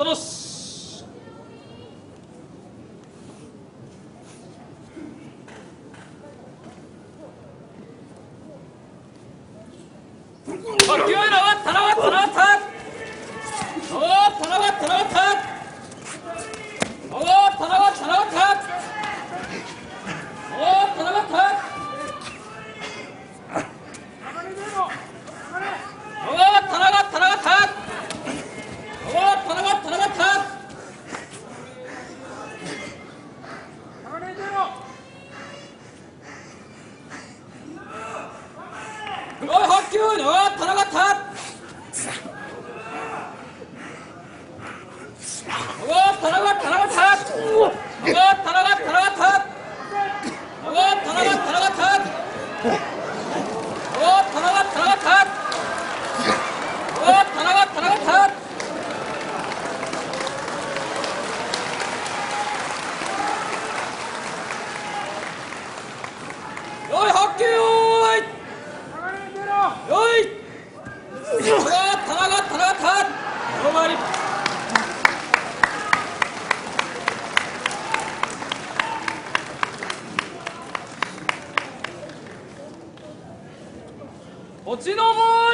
terus. ¡Ochi no more!